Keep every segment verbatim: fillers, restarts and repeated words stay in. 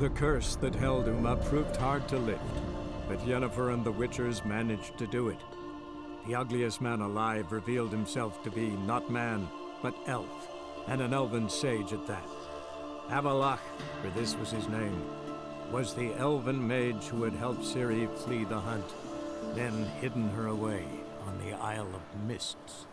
The curse that held Uma proved hard to lift, but Yennefer and the Witchers managed to do it. The ugliest man alive revealed himself to be not man, but elf, and an elven sage at that. Avalach, for this was his name, was the elven mage who had helped Ciri flee the hunt, then hidden her away on the Isle of Mists.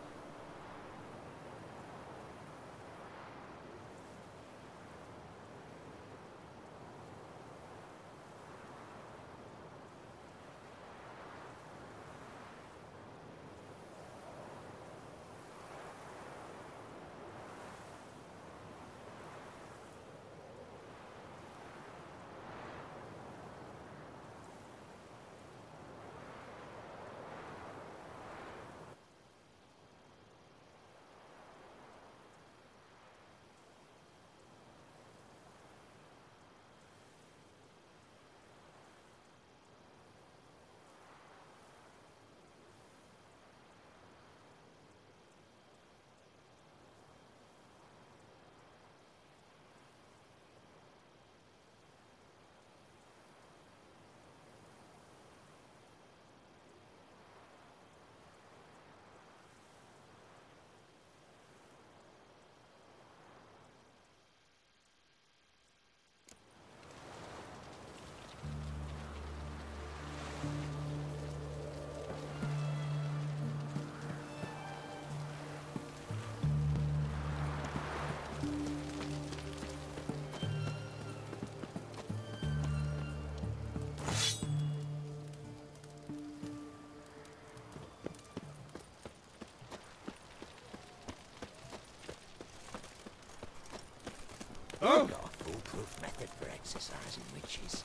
Oh. Not a foolproof method for exercising witches.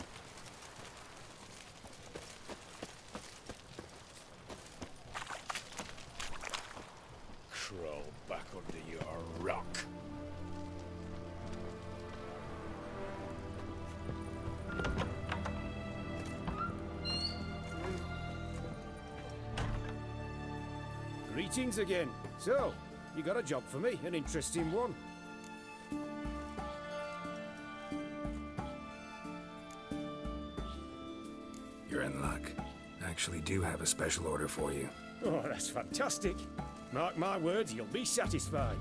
Crawl back under your rock. Greetings again. So, you got a job for me, an interesting one. Actually, do have a special order for you. Oh, that's fantastic. Mark my words, you'll be satisfied.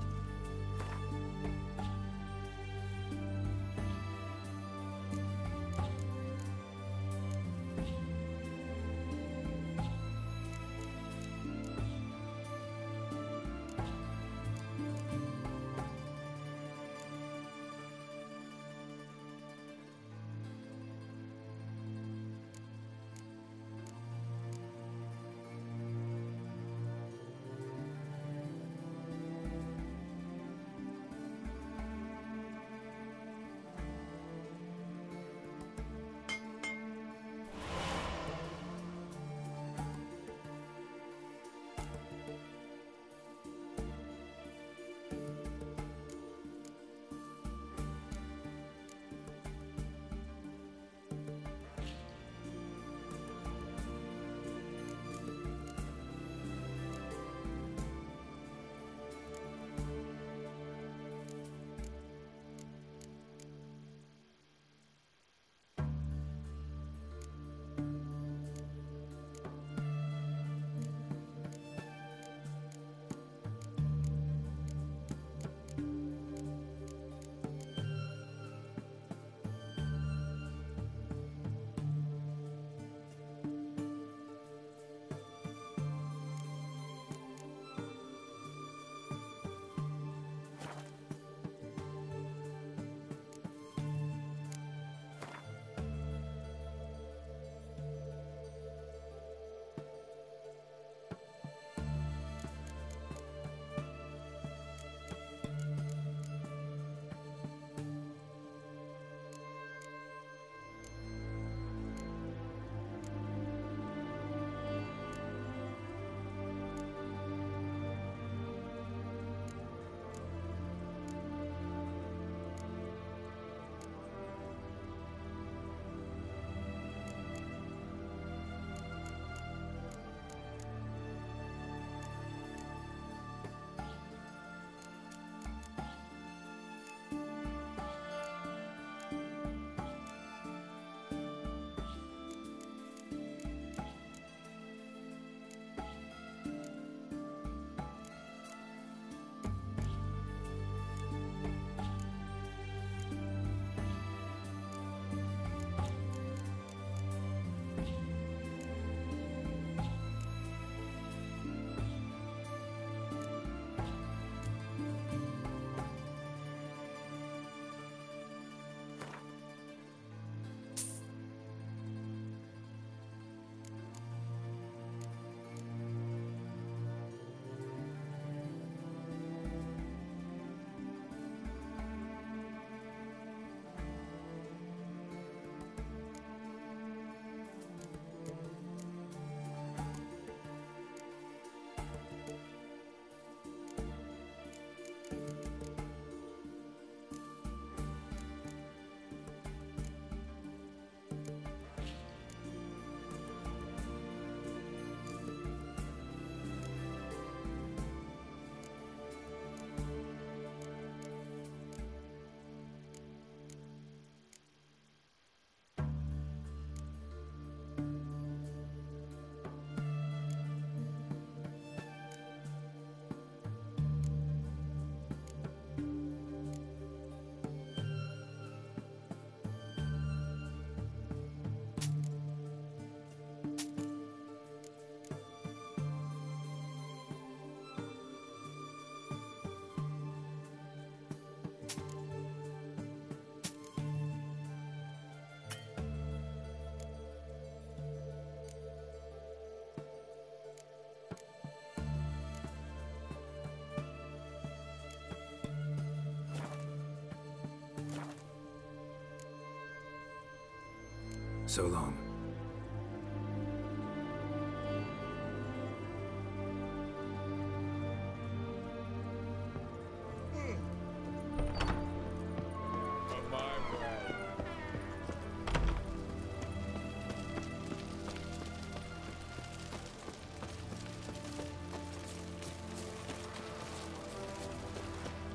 So long.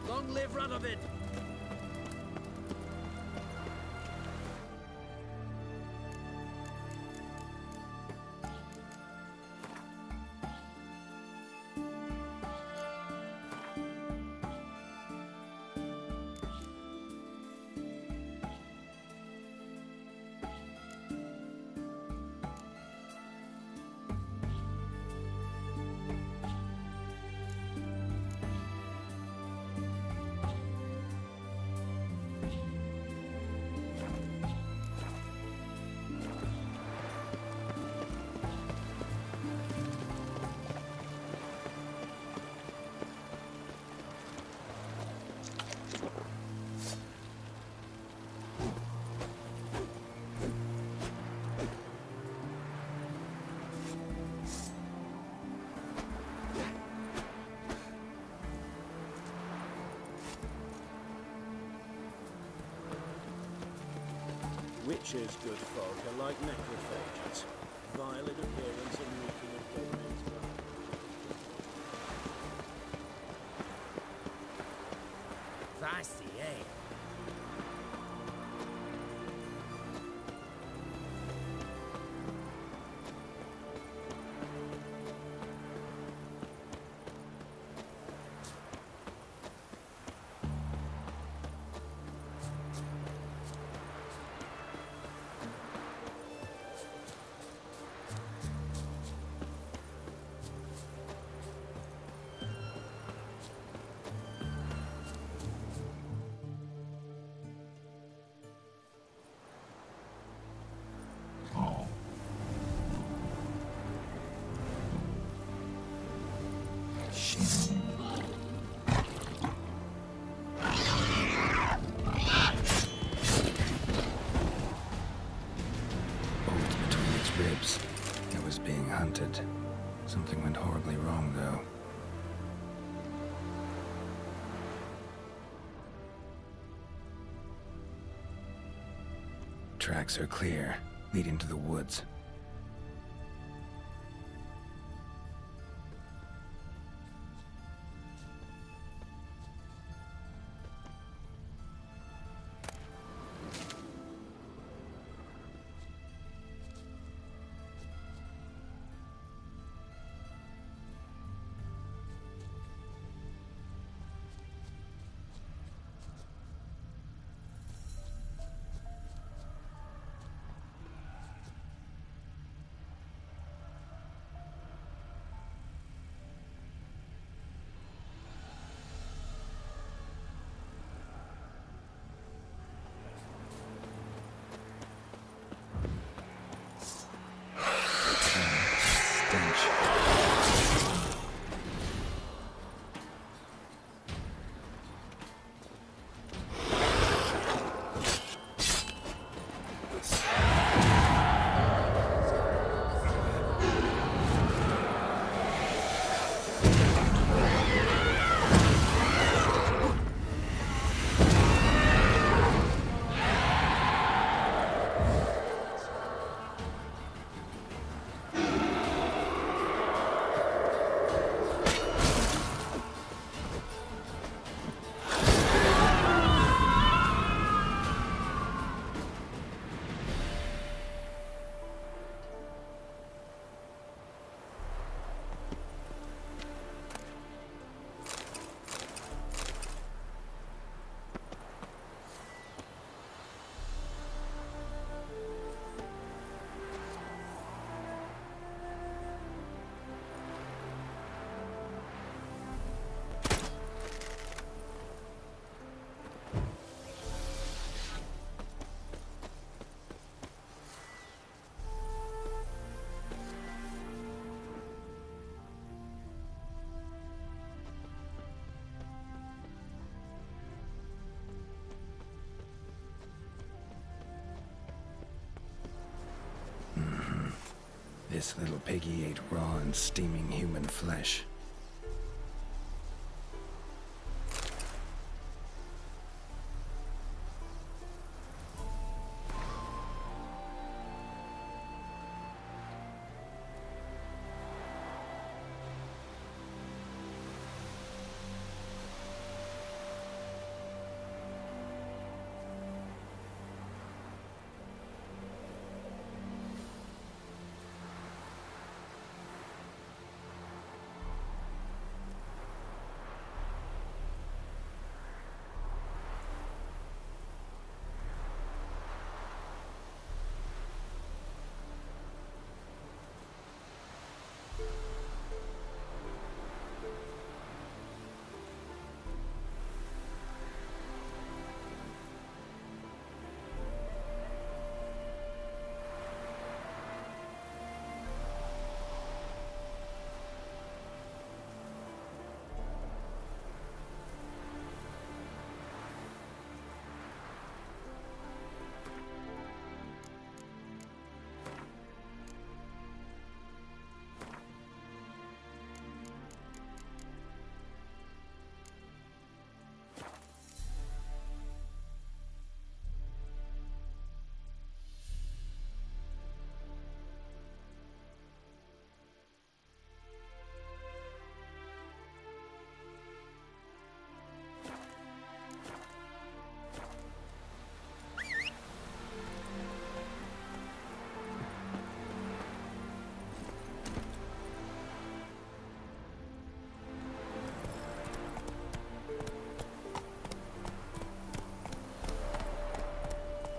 Long live Radovid! Witches, good folk, are like necrophages, vile in appearance and reeking of dead men's blood. Vasty, eh? Something went horribly wrong, though. Tracks are clear, leading to the woods. This little piggy ate raw and steaming human flesh.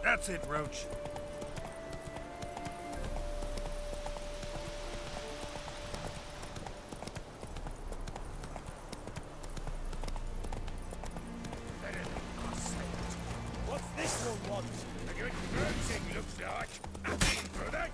That's it, Roach. What's this one want? The good thing looks like nothing for that.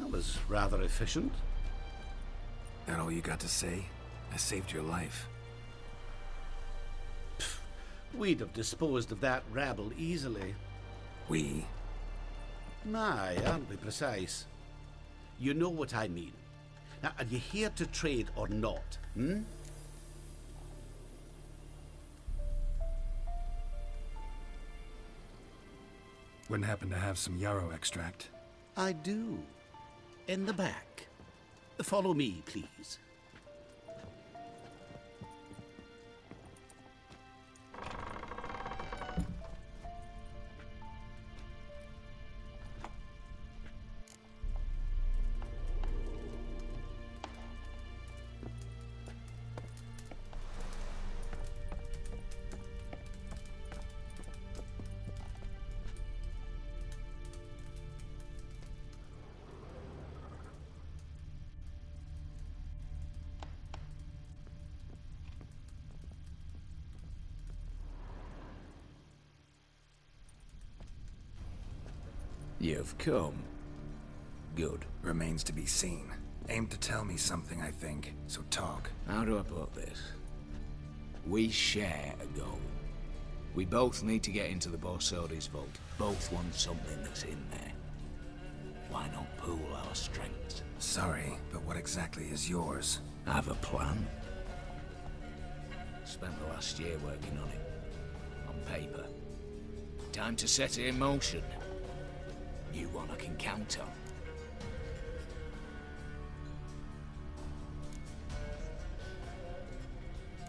That was rather efficient. That all you got to say? I saved your life. Pff, we'd have disposed of that rabble easily. We? Aye, aren't we precise? You know what I mean. Now, are you here to trade or not, hmm? Wouldn't happen to have some yarrow extract? I do. In the back. Follow me, please. You've come. Good. Remains to be seen. Aimed to tell me something, I think, so talk. How do I put this? We share a goal. We both need to get into the Borsodi's vault. Both want something that's in there. Why not pool our strengths? Sorry, but what exactly is yours? I have a plan. Spent the last year working on it. On paper. Time to set it in motion. New one I can count on.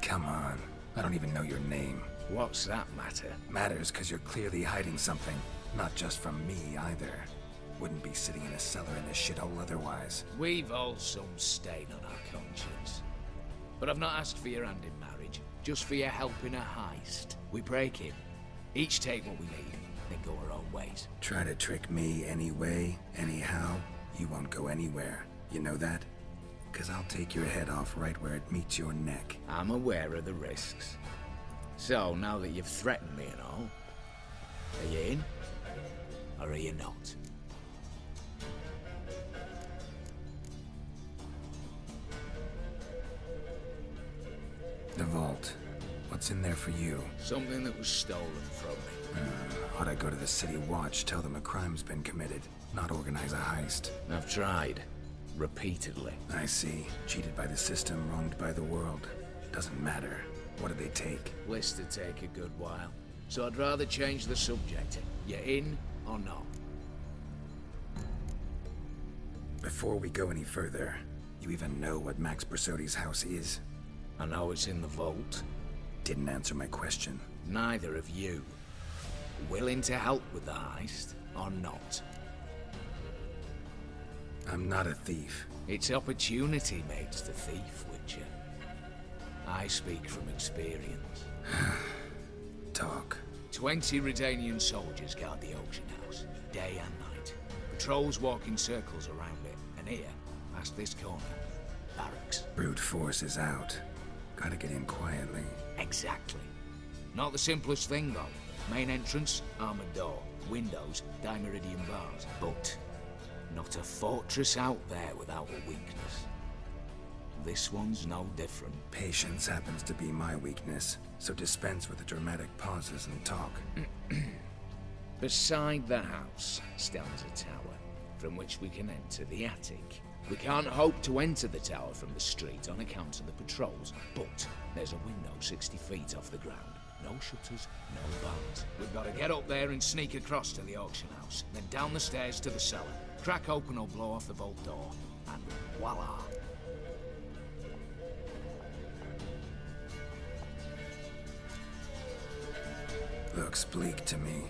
Come on. I don't even know your name. What's that matter? Matters because you're clearly hiding something. Not just from me, either. Wouldn't be sitting in a cellar in this shithole otherwise. We've all some stain on our conscience. But I've not asked for your hand in marriage, just for your help in a heist. We break in. Each take what we need, then go our own ways. Try to trick me any way, anyhow, you won't go anywhere. You know that? Because I'll take your head off right where it meets your neck. I'm aware of the risks. So, now that you've threatened me and all, are you in, or are you not? The vault. What's in there for you? Something that was stolen from me. Uh, ought I go to the city watch, tell them a crime's been committed, not organize a heist? I've tried. Repeatedly. I see. Cheated by the system, wronged by the world. Doesn't matter. What do they take? List to take a good while. So I'd rather change the subject. You in or not? Before we go any further, you even know what Max Persodi's house is? I know it's in the vault. Didn't answer my question. Neither of you. Willing to help with the heist or not? I'm not a thief. It's opportunity makes the thief, Witcher. I speak from experience. Talk. Twenty Redanian soldiers guard the Ocean House, day and night. Patrols walk in circles around it, and here, past this corner, barracks. Brute force is out. Gotta get in quietly. Exactly. Not the simplest thing, though. Main entrance, armored door. Windows, dimeridian bars. But not a fortress out there without a weakness. This one's no different. Patience happens to be my weakness, so dispense with the dramatic pauses and talk. Beside the house stands a tower, from which we can enter the attic. We can't hope to enter the tower from the street on account of the patrols, but there's a window sixty feet off the ground. No shutters, no bars. We've got to get up there and sneak across to the auction house, then down the stairs to the cellar. Crack open or blow off the vault door, and voila. Looks bleak to me.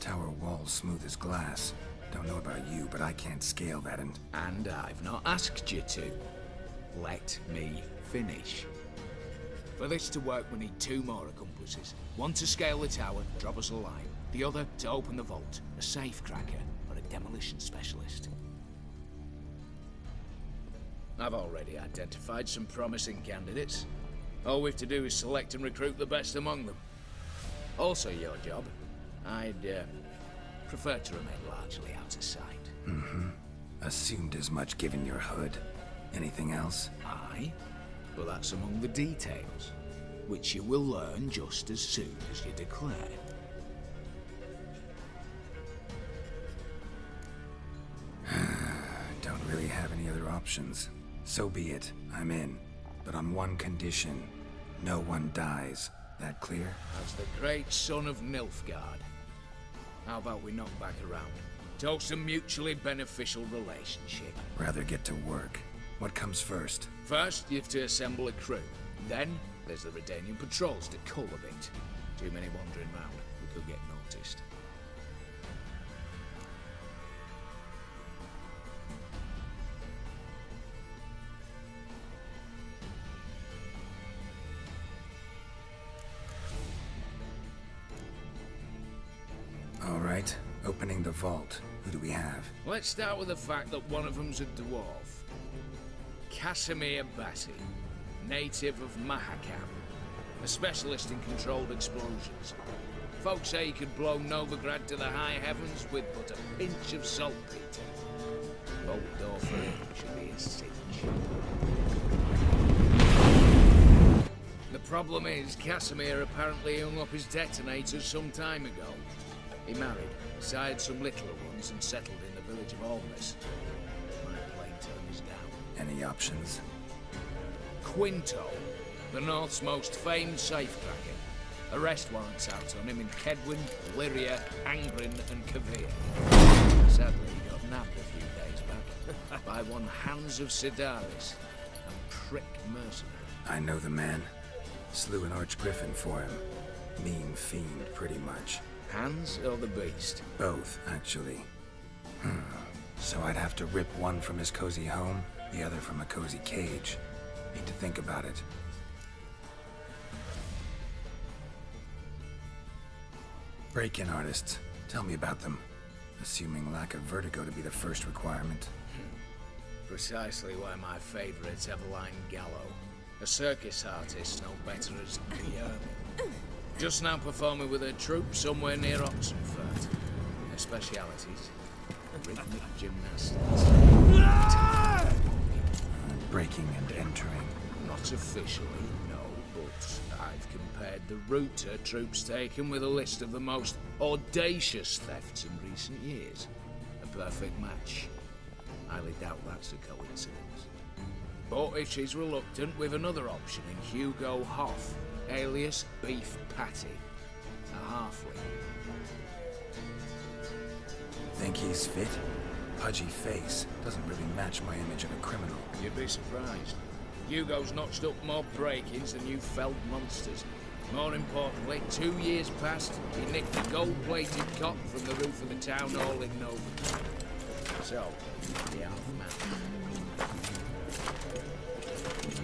Tower walls smooth as glass. Don't know about you, but I can't scale that and... And I've not asked you to. Let me finish. For this to work, we need two more accomplices. One to scale the tower, drop us a line. The other to open the vault, a safecracker, or a demolition specialist. I've already identified some promising candidates. All we have to do is select and recruit the best among them. Also your job. I'd... Uh... prefer to remain largely out of sight. Mm-hmm. Assumed as much given your hood. Anything else? Aye. Well, that's among the details, which you will learn just as soon as you declare. Don't really have any other options. So be it. I'm in. But on one condition. No one dies. That clear? As the great son of Nilfgaard. How about we knock back around? Toast a mutually beneficial relationship. Rather get to work. What comes first? First, you have to assemble a crew. Then, there's the Redanian patrols to cull a bit. Too many wandering round. We could get noticed. Opening the vault. Who do we have? Let's start with the fact that one of them's a dwarf. Casimir Bassi, native of Mahakam, a specialist in controlled explosions. Folks say he could blow Novigrad to the high heavens with but a pinch of saltpeter. The old door for him should be a cinch. The problem is, Casimir apparently hung up his detonators some time ago. He married, sired some littler ones, and settled in the village of Olmus. My plane turned us down. Any options? Quinto, the North's most famed safecracker. Arrest warrants out on him in Kedwin, Lyria, Angrin, and Kavir. Sadly, he got nabbed a few days back by one Hans of Sidaris, a prick mercenary. I know the man. Slew an arch-griffin for him. Mean fiend, pretty much. Hans or the beast? Both, actually. Hmm. So I'd have to rip one from his cozy home, the other from a cozy cage. Need to think about it. Break-in artists. Tell me about them. Assuming lack of vertigo to be the first requirement. Precisely why my favorite's Eveline Gallo. A circus artist no better as Kavir. Just now performing with her troupe somewhere near Oxenfurt. Her specialities: rhythmic gymnastics. Breaking and entering. Not officially. I've compared the route her troops taken with a list of the most audacious thefts in recent years. A perfect match. Highly doubt that's a coincidence. But if she's reluctant, we've another option in Hugo Hoff, alias Beef Patty. A halfling. Think he's fit? Pudgy face doesn't really match my image of a criminal. You'd be surprised. Hugo's notched up more break-ins than you felled monsters. More importantly, two years past, he nicked a gold-plated cock from the roof of the town hall in Novigrad. So, the half-man.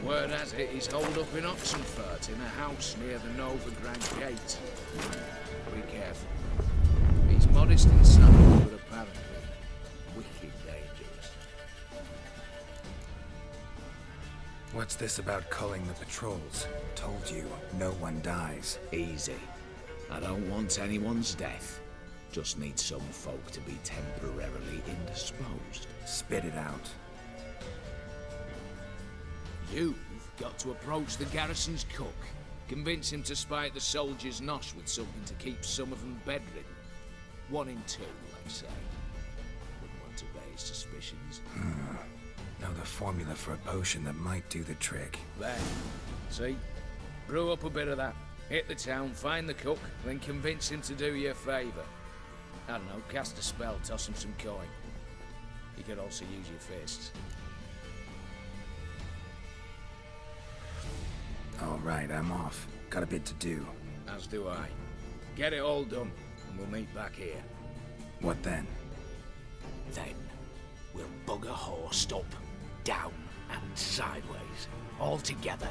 Word has it, he's holed up in Oxenfurt in a house near the Novigrad Gate. Be careful. He's modest in size, but apparently wicked dangerous. What's this about culling the patrols? Told you, no one dies. Easy. I don't want anyone's death. Just need some folk to be temporarily indisposed. Spit it out. You've got to approach the garrison's cook. Convince him to spike the soldiers' nosh with something to keep some of them bedridden. One in two, let's say. Wouldn't want to raise suspicions. Hmm. Know the formula for a potion that might do the trick. There. See? Brew up a bit of that. Hit the town, find the cook, then convince him to do you a favour. I don't know, cast a spell, toss him some coin. You could also use your fists. Alright, I'm off. Got a bit to do. As do I. Get it all done, and we'll meet back here. What then? Then, we'll bugger horsed up, down, and sideways, all together.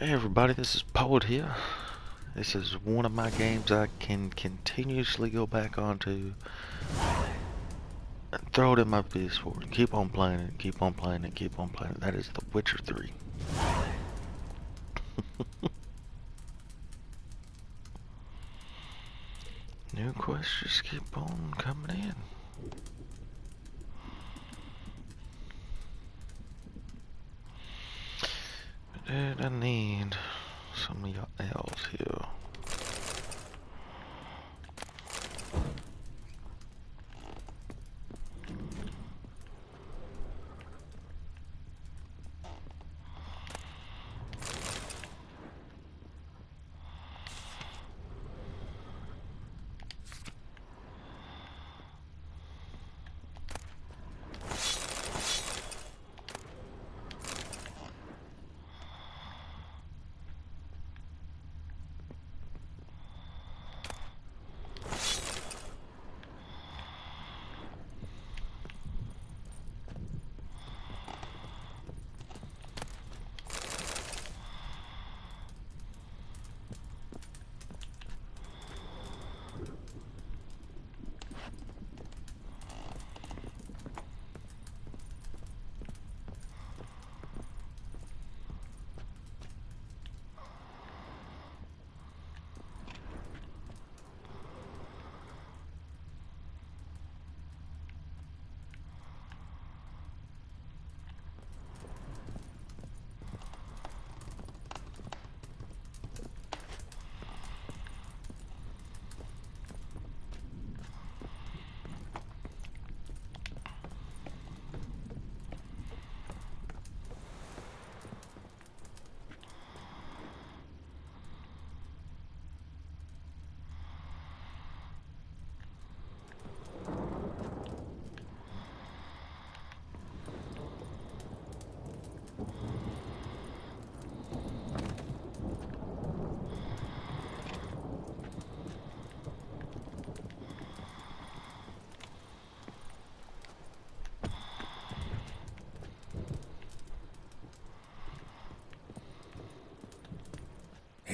Hey everybody, this is Poet here. This is one of my games I can continuously go back onto and throw it in my P S four and keep on playing it, keep on playing it, keep on playing it. That is The Witcher three. New quests just keep on coming in. Dude, I need some of y'all else here.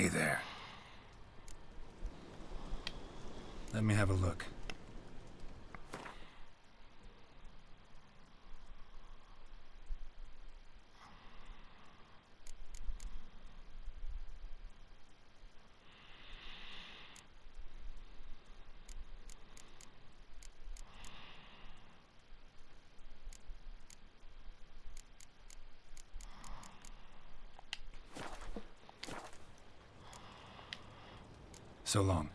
Hey there. Let me have a look. So long.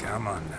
Come on now.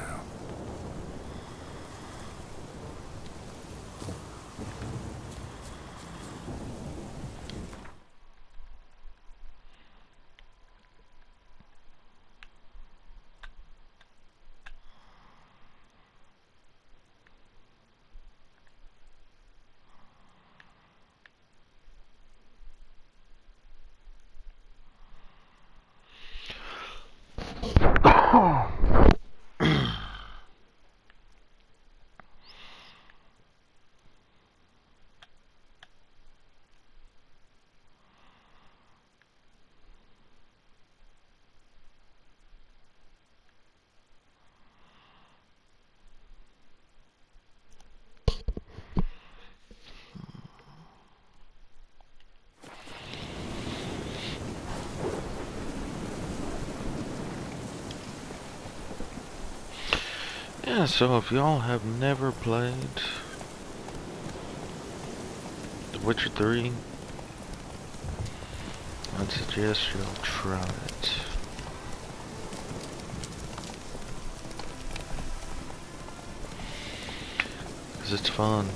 Yeah, so if y'all have never played The Witcher three, I'd suggest y'all try it. Because it's fun.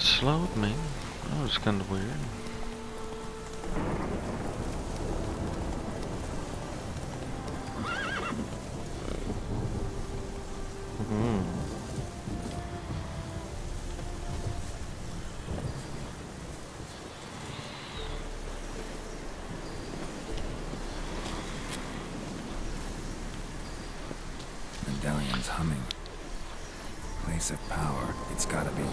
Slowed me. That was kind of weird. Mm-hmm. Medallion's humming. Place of power. It's gotta be.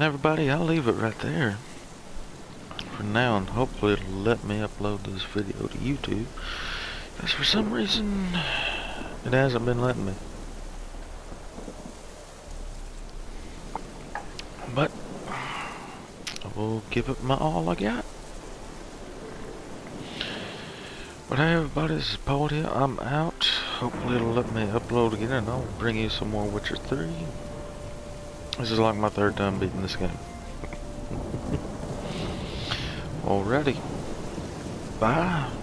Everybody, I'll leave it right there for now, and hopefully it'll let me upload this video to YouTube, because for some reason it hasn't been letting me. But I will give it my all I got. But hey everybody, this is Paul here. I'm out. Hopefully it'll let me upload again, and I'll bring you some more Witcher three. This is like my third time beating this game. Alrighty. Bah.